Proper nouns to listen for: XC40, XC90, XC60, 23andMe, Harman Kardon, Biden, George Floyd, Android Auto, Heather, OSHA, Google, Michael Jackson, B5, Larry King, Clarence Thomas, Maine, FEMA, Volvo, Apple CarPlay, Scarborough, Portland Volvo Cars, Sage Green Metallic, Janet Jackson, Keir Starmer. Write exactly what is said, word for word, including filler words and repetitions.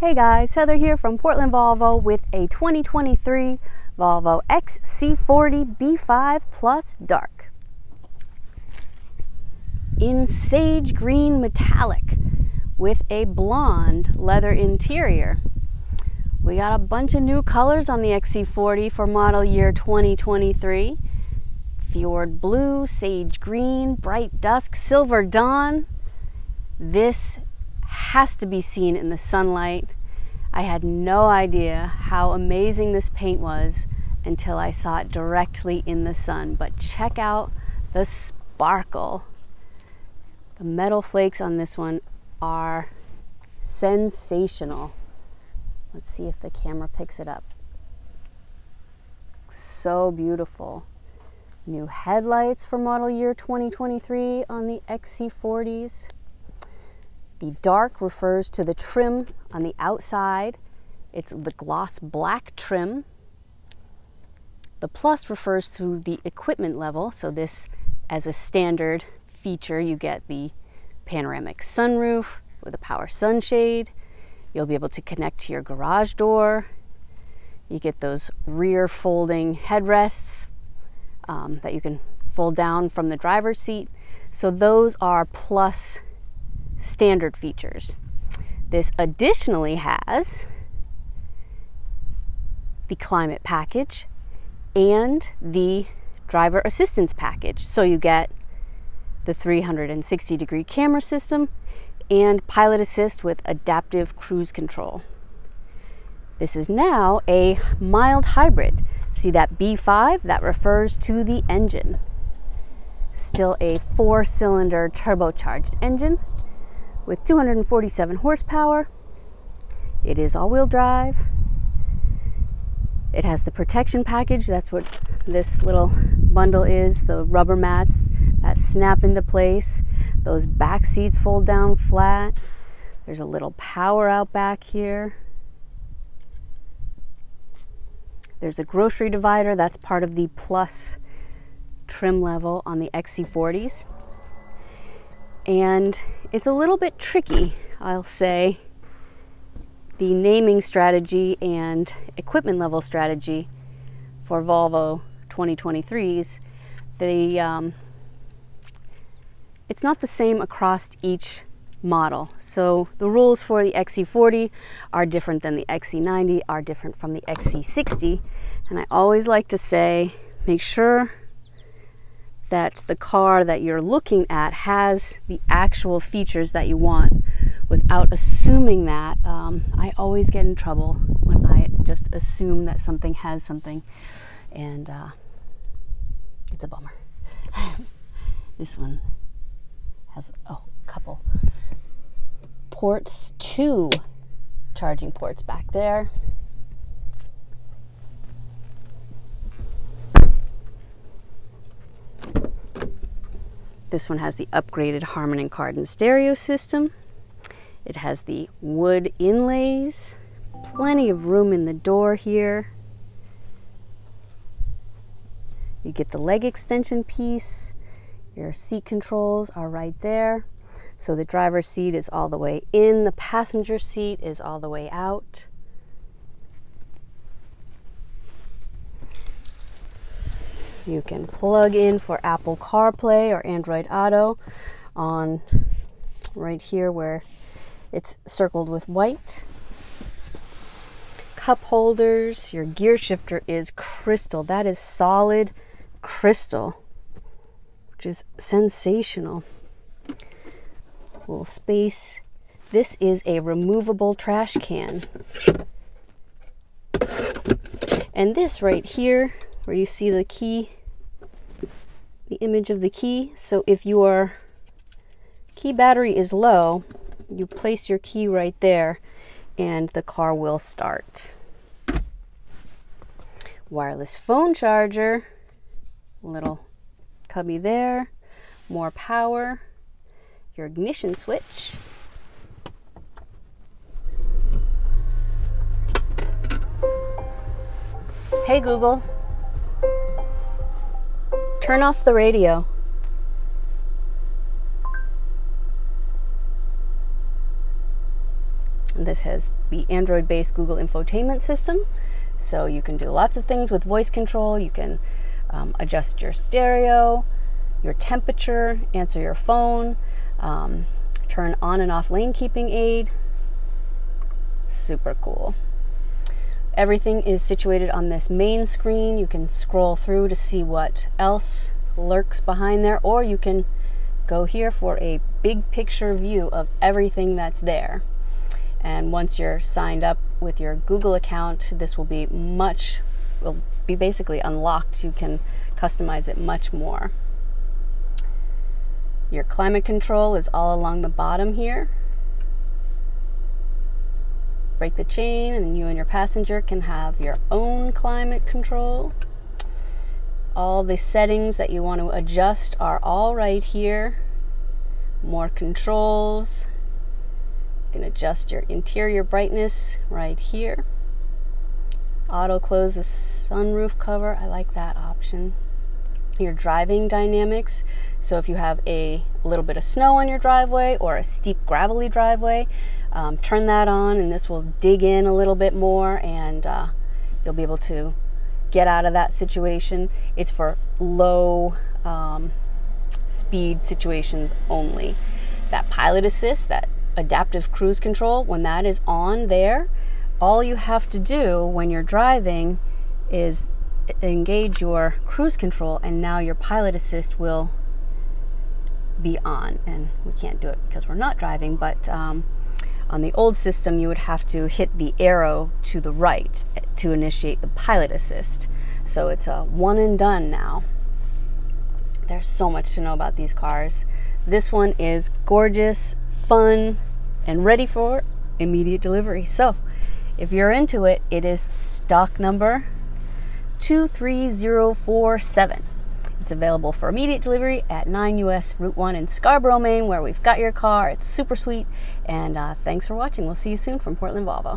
Hey guys, Heather here from Portland Volvo with a twenty twenty-three Volvo X C forty B five Plus Dark in Sage Green Metallic with a blonde leather interior. We got a bunch of new colors on the X C forty for model year twenty twenty-three. Fjord Blue, Sage Green, Bright Dusk, Silver Dawn. This has to be seen in the sunlight. I had no idea how amazing this paint was until I saw it directly in the sun, but check out the sparkle. The metal flakes on this one are sensational. Let's see if the camera picks it up. So beautiful. New headlights for model year twenty twenty-three on the X C forties. The dark refers to the trim on the outside. It's the gloss black trim. The plus refers to the equipment level. So this, as a standard feature, you get the panoramic sunroof with a power sunshade. You'll be able to connect to your garage door. You get those rear folding headrests um, that you can fold down from the driver's seat. So those are plus standard features. This additionally has the climate package and the driver assistance package. So you get the three hundred sixty degree camera system and pilot assist with adaptive cruise control. This is now a mild hybrid. See that B five? That refers to the engine. Still a four-cylinder turbocharged engine with two hundred forty-seven horsepower. It is all-wheel drive. It has the protection package. That's what this little bundle is, the rubber mats that snap into place. Those back seats fold down flat. There's a little power out back here. There's a grocery divider. That's part of the plus trim level on the X C forties. And it's a little bit tricky, I'll say, the naming strategy and equipment level strategy for Volvo twenty twenty-threes. The, um, it's not the same across each model. So the rules for the X C forty are different than the X C ninety, are different from the X C sixty. And I always like to say, make sure that the car that you're looking at has the actual features that you want without assuming that. Um, I always get in trouble when I just assume that something has something, and uh, it's a bummer. This one has oh, a couple ports, two charging ports back there. This one has the upgraded Harman Kardon stereo system. It has the wood inlays, plenty of room in the door here. You get the leg extension piece. Your seat controls are right there. So the driver's seat is all the way in, the passenger seat is all the way out. You can plug in for Apple CarPlay or Android Auto on right here where it's circled with white. Cup holders, your gear shifter is crystal. That is solid crystal, which is sensational. Little space. This is a removable trash can. And this right here, where you see the key, the image of the key. So if your key battery is low, you place your key right there and the car will start. Wireless phone charger, little cubby there, more power, your ignition switch. Hey Google, turn off the radio. This has the Android-based Google infotainment system, so you can do lots of things with voice control. You can um, adjust your stereo, your temperature, answer your phone, um, turn on and off lane keeping aid. Super cool. Everything is situated on this main screen. You can scroll through to see what else lurks behind there, or you can go here for a big picture view of everything that's there. And once you're signed up with your Google account, this will be much, will be basically unlocked. You can customize it much more. Your climate control is all along the bottom here. Break the chain and you and your passenger can have your own climate control. All the settings that you want to adjust are all right here. More controls. You can adjust your interior brightness right here. Auto close the sunroof cover. I like that option. Your driving dynamics. So if you have a little bit of snow on your driveway or a steep gravelly driveway, um, turn that on and this will dig in a little bit more, and uh, you'll be able to get out of that situation. It's for low um, speed situations only. That pilot assist, that adaptive cruise control, when that is on there, all you have to do when you're driving is engage your cruise control, and now your pilot assist will be on. And we can't do it because we're not driving, but um, on the old system you would have to hit the arrow to the right to initiate the pilot assist. So it's a one and done now. There's so much to know about these cars. This one is gorgeous, fun, and ready for immediate delivery. So if you're into it, it is stock number two three zero four seven. It's available for immediate delivery at nine U S Route one in Scarborough, Maine, where we've got your car. It's super sweet. And uh, thanks for watching. We'll see you soon from Portland Volvo.